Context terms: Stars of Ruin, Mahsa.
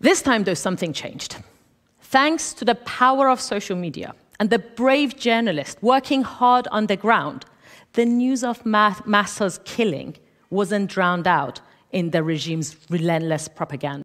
This time, though, something changed. Thanks to the power of social media and the brave journalists working hard underground, the news of Mahsa's killing wasn't drowned out in the regime's relentless propaganda.